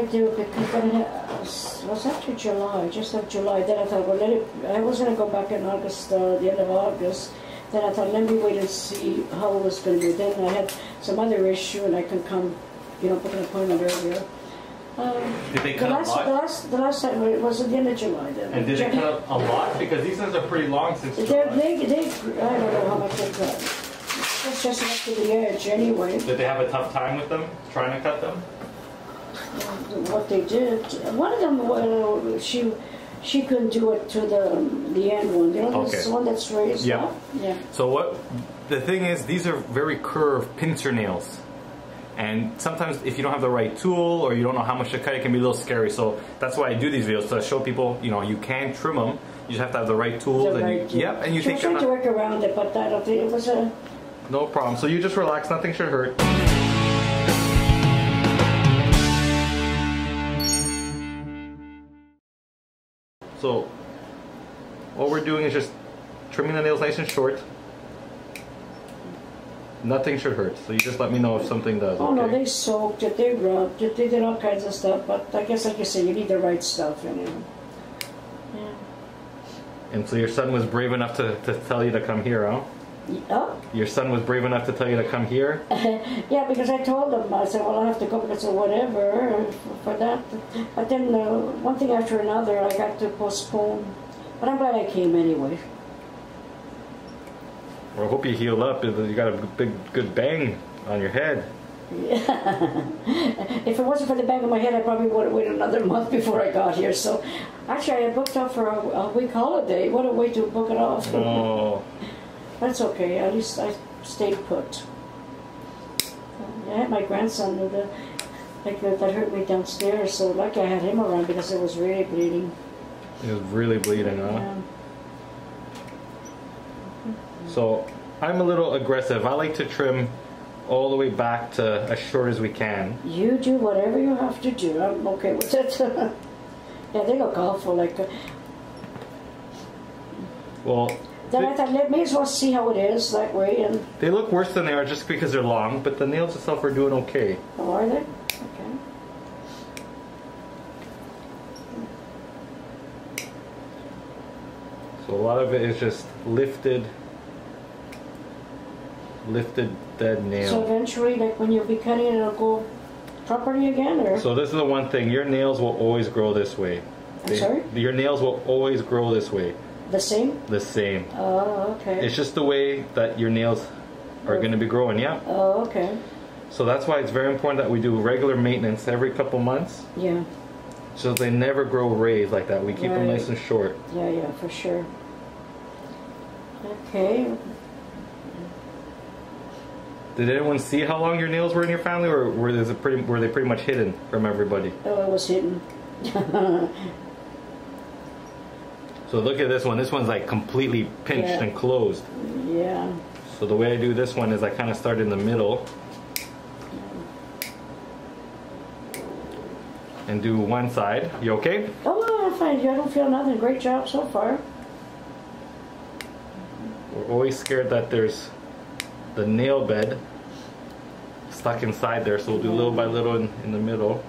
I do, because I mean, it was after July, just after July. Then I thought, well, let it, I was going to go back in August, the end of August. Then I thought, let me wait and see how it was going to be. Then I had some other issue, and I could come, you know, book an appointment earlier. Did they cut the last time it was at the end of July. Then. And did they cut up a lot? Because these things are pretty long since July. I don't know how much they cut. It's just up to the edge anyway. Did they have a tough time with them, trying to cut them? What they did, one of them, she couldn't do it to the end one. You know, okay. The one that's raised up. Yeah. So what? The thing is, these are very curved pincer nails, and sometimes if you don't have the right tool or you don't know how much to cut, it can be a little scary. So that's why I do these videos, to show people, you know, you can trim them. You just have to have the right tools. And you take. She tried to work around it, but I don't think it was a. No problem. So you just relax. Nothing should hurt. So what we're doing is just trimming the nails nice and short. Nothing should hurt. So you just let me know if something does. Oh okay. No, they soaked it, they rubbed it, they did all kinds of stuff. But I guess, like you say, you need the right stuff, you know. Yeah. And so your son was brave enough to tell you to come here, huh? Oh? Your son was brave enough to tell you to come here? Yeah, because I told him, I said, well, I have to go because of whatever, for that. But then one thing after another, I got to postpone. But I'm glad I came anyway. Well, I hope you heal up. You got a big, good bang on your head. Yeah. If it wasn't for the bang on my head, I probably would have waited another month before I got here. So, actually, I booked off for a week holiday. What a way to book it off. Oh. That's okay, at least I stayed put. I had my grandson with the, like, that hurt me downstairs, so lucky I had him around because it was really bleeding. It was really bleeding, huh? Yeah. So, I'm a little aggressive. I like to trim all the way back to as short as we can. You do whatever you have to do. I'm okay with it. Yeah, they look awful. Like. Well. Then I thought, let me as well see how it is that way. And they look worse than they are just because they're long, but the nails itself are doing okay. Oh, are they? Okay. So a lot of it is just lifted dead nails. So eventually, like when you'll be cutting it, it'll go properly again, or? So this is the one thing, your nails will always grow this way. I'm sorry? Your nails will always grow this way. The same? The same. Oh, okay. It's just the way that your nails are going to be growing, yeah. Oh, okay. So that's why it's very important that we do regular maintenance every couple months. Yeah. So they never grow raised like that. We keep them nice and short. Yeah, yeah, for sure. Okay. Did anyone see how long your nails were in your family, or were they pretty much hidden from everybody? Oh, it was hidden. So look at this one. This one's like completely pinched and closed. Yeah. So the way I do this one is I kind of start in the middle and do one side. You okay? Oh, no, I'm fine. I don't feel nothing. Great job so far. We're always scared that there's the nail bed stuck inside there, so we'll do little by little in the middle.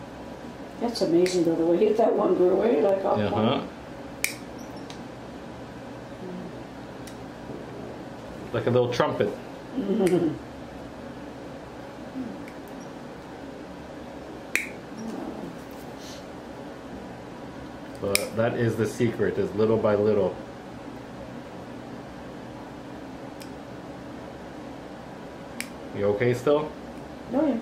That's amazing, though, the way that one grew away like off one. Like a little trumpet. Mm-hmm. But that is the secret, is little by little. You okay still? Oh, yeah.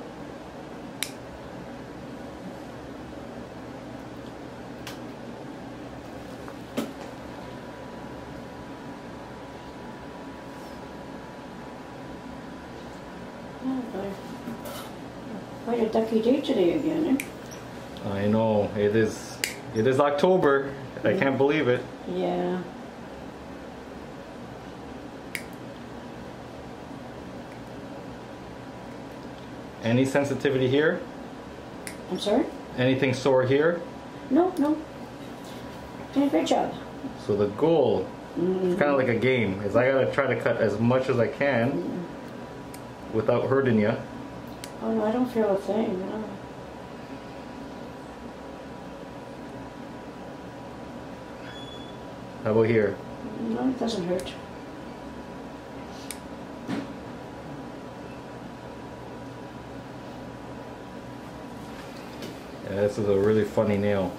Quite a ducky day today again, eh? I know, it is October. I can't believe it. Yeah. Any sensitivity here? I'm sorry? Anything sore here? No, no. Did a great job. So the goal, it's kind of like a game, is I gotta try to cut as much as I can without hurting you. Oh no, I don't feel a thing. No. How about here? No, it doesn't hurt. Yeah, this is a really funny nail.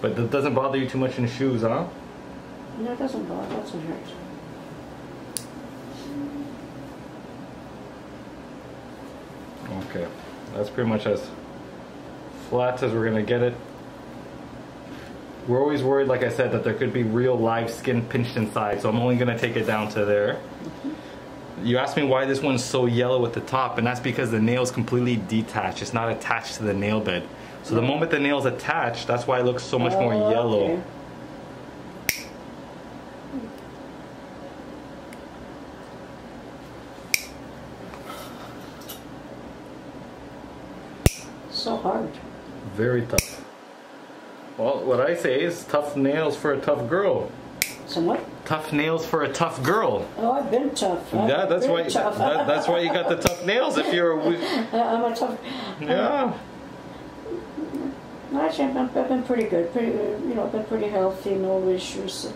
But that doesn't bother you too much in the shoes, huh? No, it doesn't bother. It doesn't hurt. Okay, that's pretty much as flat as we're gonna get it. We're always worried, like I said, that there could be real live skin pinched inside, so I'm only gonna take it down to there. Mm-hmm. You asked me why this one's so yellow at the top, and that's because the nail's completely detached. It's not attached to the nail bed. So the moment the nail's attached, that's why it looks so much more yellow. Okay. So hard. Very tough. Well, what I say is tough nails for a tough girl. Some what? Tough nails for a tough girl. Oh, I've been tough. Yeah, that's why you got the tough nails if you're... I'm a tough... Yeah. Actually, I've been pretty good. You know, I've been pretty healthy, no issues.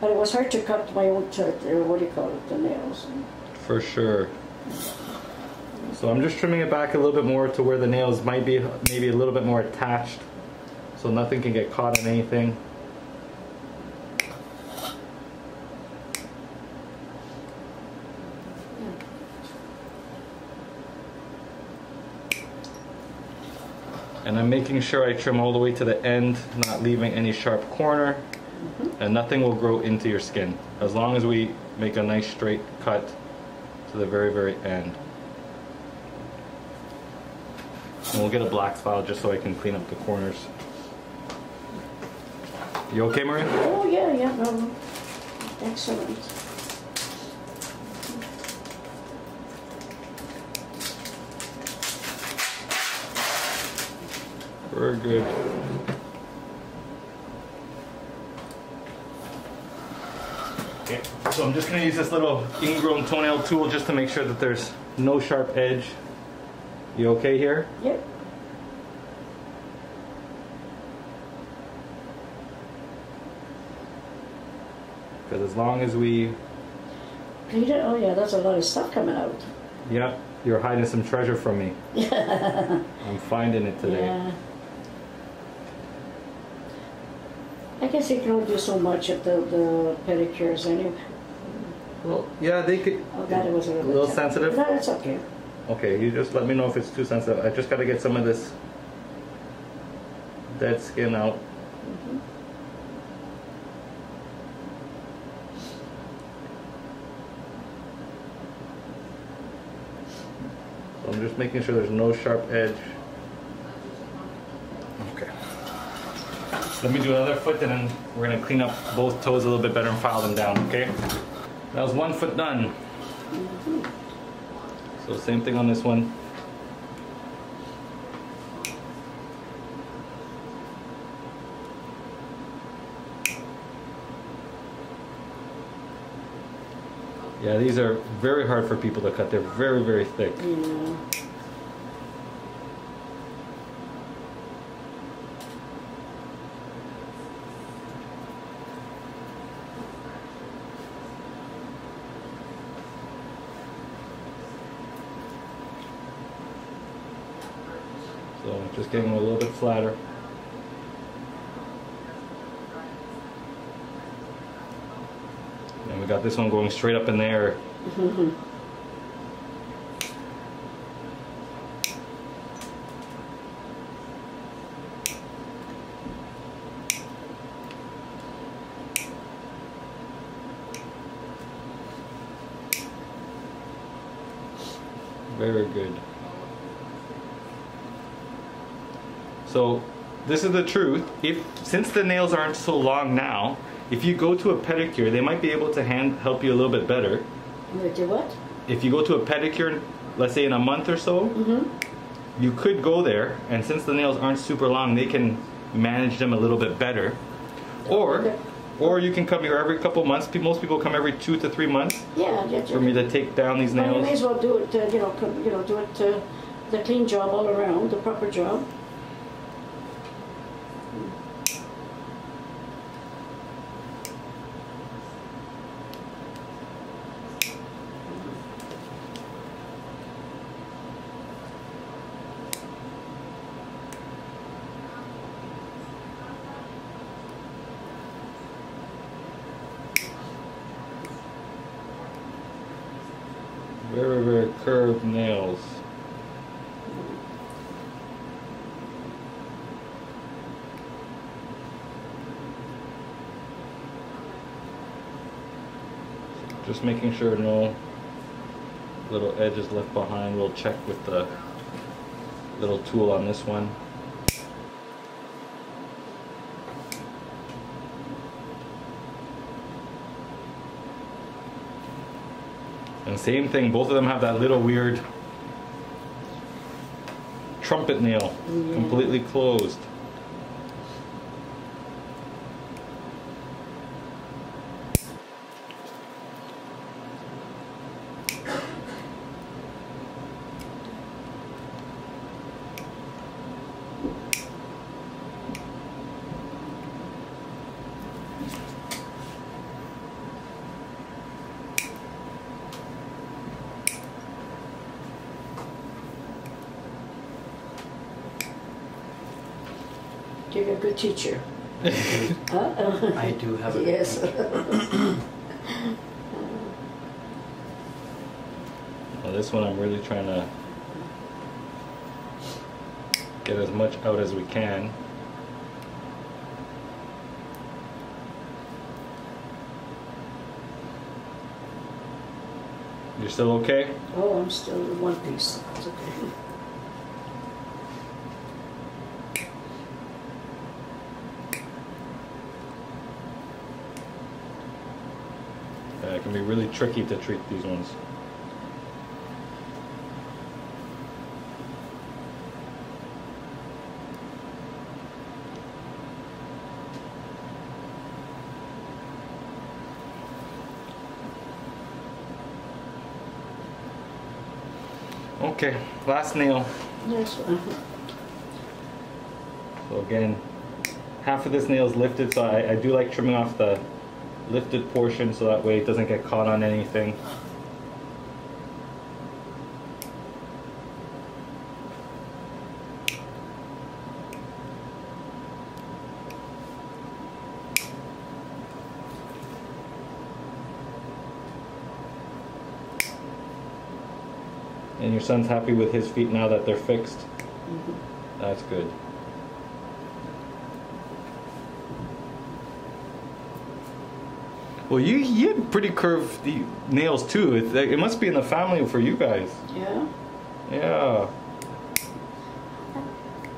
But it was hard to cut my own, what do you call it, the nails. For sure. So I'm just trimming it back a little bit more to where the nails might be maybe a little bit more attached, so nothing can get caught in anything. And I'm making sure I trim all the way to the end, not leaving any sharp corner, and nothing will grow into your skin, as long as we make a nice straight cut to the very, very end. And we'll get a black file just so I can clean up the corners. You okay, Maria? Oh, yeah, yeah. Excellent. We're good. Okay, so I'm just going to use this little ingrown toenail tool just to make sure that there's no sharp edge. You okay here? Yep. Because as long as we... Oh yeah, that's a lot of stuff coming out. Yep, you're hiding some treasure from me. I'm finding it today. Yeah. I guess they can only do so much at the pedicures anyway. Well, yeah, they could... Oh, that was a little sensitive. No, it's okay. Okay, you just let me know if it's too sensitive. I just got to get some of this dead skin out. Mm-hmm. So I'm just making sure there's no sharp edge. Let me do another foot, and then we're going to clean up both toes a little bit better and file them down, okay? That was one foot done. Mm-hmm. So same thing on this one. Yeah, these are very hard for people to cut. They're very, very thick. Yeah. So just getting them a little bit flatter. And we got this one going straight up in the air. Very good. So this is the truth. Since the nails aren't so long now, if you go to a pedicure, they might be able to help you a little bit better. Do what? If you go to a pedicure, let's say in a month or so, you could go there, and since the nails aren't super long, they can manage them a little bit better. Or you can come here every couple months. Most people come every 2 to 3 months. Yeah, yeah. For me to take down these nails. Well, you may as well do it. Do it the clean job all around, the proper job. Very, very curved nails. Just making sure no little edges left behind. We'll check with the little tool on this one. And same thing, both of them have that little weird trumpet nail, yeah. Completely closed. You're a good teacher. I do have a yes. Good teacher. Well, this one I'm really trying to get as much out as we can. You're still okay? Oh, I'm still in one piece. It's okay. It can be really tricky to treat these ones. Okay, last nail. Yes. So again, half of this nail is lifted, so I do like trimming off the lifted portion so that way it doesn't get caught on anything. And your son's happy with his feet now that they're fixed? Mm-hmm. That's good. Well, you had pretty curved nails too. It must be in the family for you guys. Yeah. Yeah.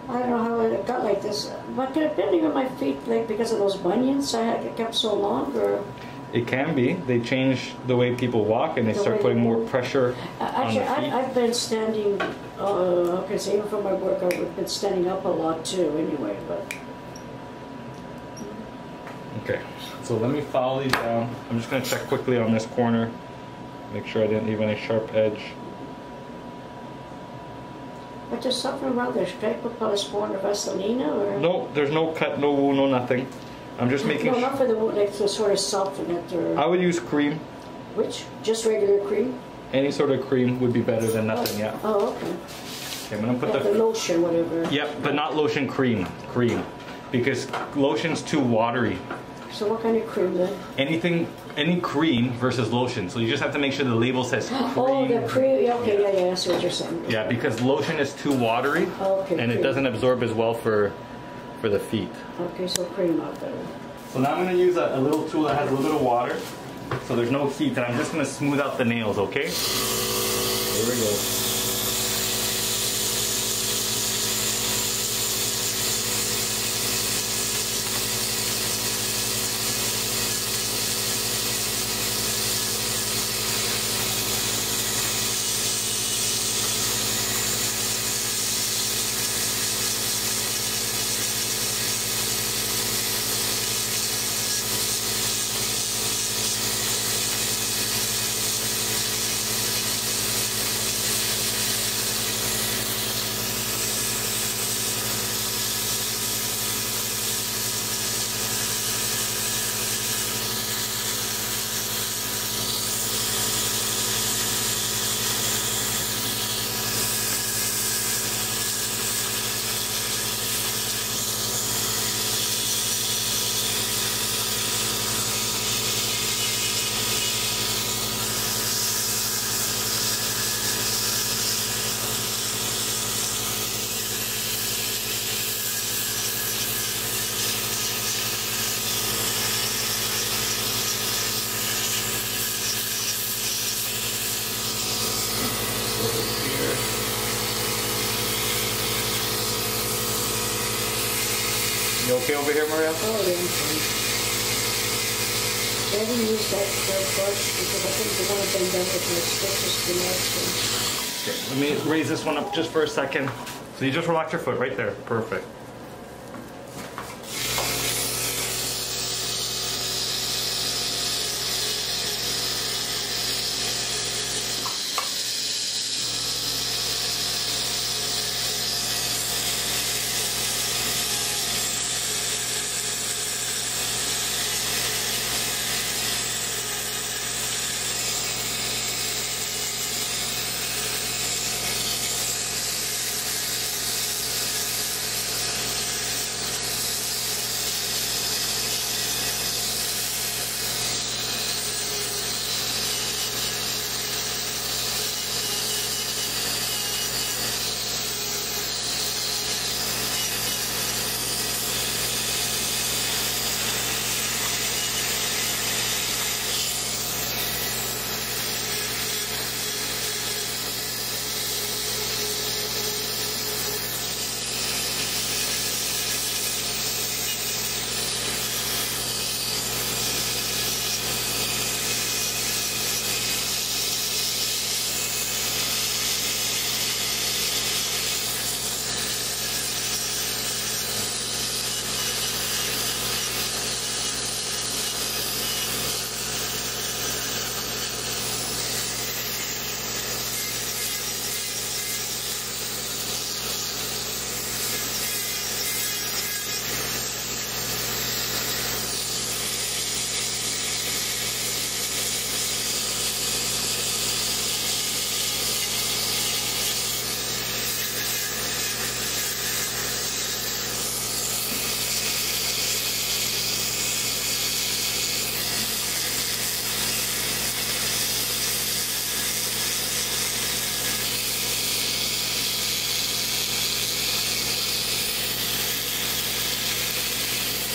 I don't know how it got like this. But could it be even my feet, like because of those bunions, I kept so long? Or it can be. They change the way people walk, and they start putting more pressure on the feet. I've been standing. Okay, so even for my work, I've been standing up a lot too. Anyway, but. Okay, so let me follow these down. I'm just going to check quickly on this corner, make sure I didn't leave any sharp edge. But there's something wrong there. Should I put polysporin or Vaseline or? No, there's no cut, no wound, no nothing. I'm just making. No, not for the wound, like the sort of soften it or. I would use cream. Which? Just regular cream? Any sort of cream would be better than nothing, yeah. Oh, okay. Okay, I'm going to put the lotion, whatever. Yep, yeah, but not lotion, cream. Cream. Because lotion's too watery. So what kind of cream then? Anything, any cream versus lotion. So you just have to make sure the label says cream. Oh, the cream. Okay, yeah, yeah. I see what you're saying. Yeah, because lotion is too watery, okay, and cream. It doesn't absorb as well for the feet. Okay, so cream out there. So now I'm going to use a little tool that has a little bit of water, so there's no heat, and I'm just going to smooth out the nails. Okay. Here we go. You okay over here, Maria? Oh, yeah, I'm fine. I haven't used that brush because I think the one I've been done with my foot is the last one. Okay, let me raise this one up just for a second. So you just relax your foot right there. Perfect.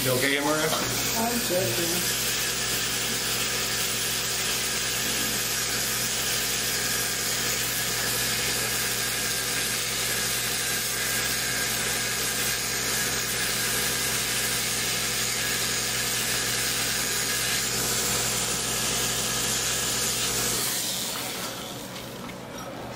You okay, Maria? I'm joking.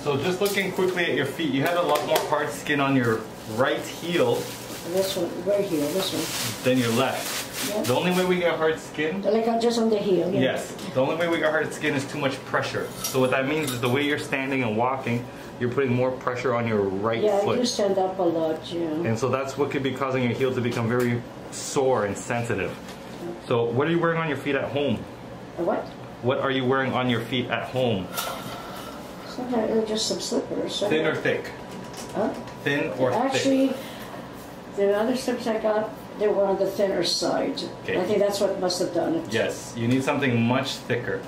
So just looking quickly at your feet, you had a lot more hard skin on your right heel. This one, right here, this one. Then your left. Yep. The only way we get hard skin... Like just on the heel. Yeah. Yes. The only way we get hard skin is too much pressure. So what that means is the way you're standing and walking, you're putting more pressure on your right foot. Yeah, you stand up a lot, yeah. And so that's what could be causing your heel to become very sore and sensitive. Okay. So what are you wearing on your feet at home? A what? What are you wearing on your feet at home? Sometimes just some slippers. Sometimes. Thin or thick? Huh? Thin or thick? Actually... The other slippers I got, they were on the thinner side. Okay. I think that's what must have done it. Yes, you need something much thicker.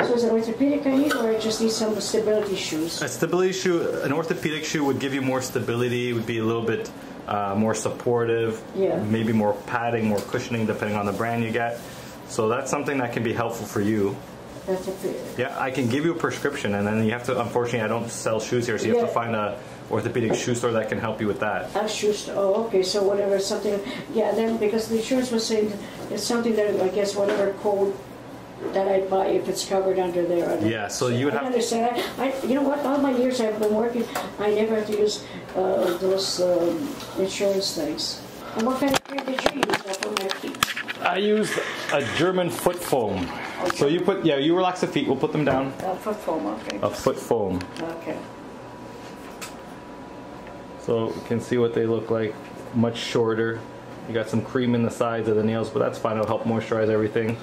So is it orthopedic I need, or I just need some stability shoes? A stability shoe, an orthopedic shoe would give you more stability, would be a little bit more supportive, yeah. Maybe more padding, more cushioning, depending on the brand you get. So that's something that can be helpful for you. That's orthopedic. Yeah, I can give you a prescription, and then you have to, unfortunately, I don't sell shoes here, so you have to find a... orthopedic shoe store that can help you with that. A shoe store, oh, okay, so whatever, something, yeah, then because the insurance was saying it's something that, I guess, whatever code that I buy, if it's covered under there. Yeah, so you would have to... understand, you know what, all my years I've been working, I never had to use those insurance things. And what kind of cream did you use up on my feet? I used a German foot foam. Okay. So you put, yeah, you relax the feet, we'll put them down. Foot foam, okay. A foot foam. Okay. So you can see what they look like, much shorter. You got some cream in the sides of the nails, but that's fine, it'll help moisturize everything.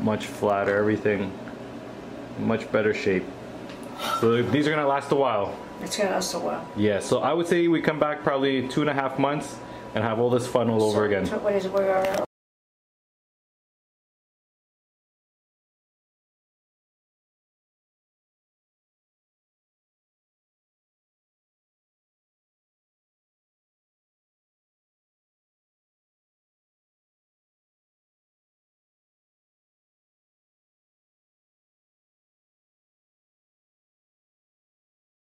Much flatter, everything, much better shape. So these are gonna last a while. It's gonna last a while. Yeah, so I would say we come back probably 2.5 months and have all this fun all over again.